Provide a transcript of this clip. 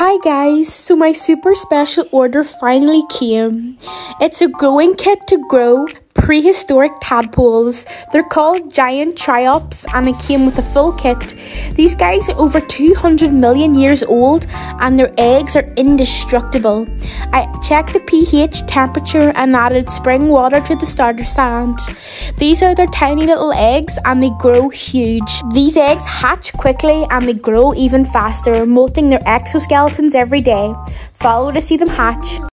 Hi guys, so my super special order finally came. It's a growing kit to grow prehistoric tadpoles. They're called giant triops and it came with a full kit. These guys are over 200 million years old and their eggs are indestructible. I checked the pH, temperature and added spring water to the starter sand. These are their tiny little eggs and they grow huge. These eggs hatch quickly and they grow even faster, molting their exoskeletons every day. Follow to see them hatch.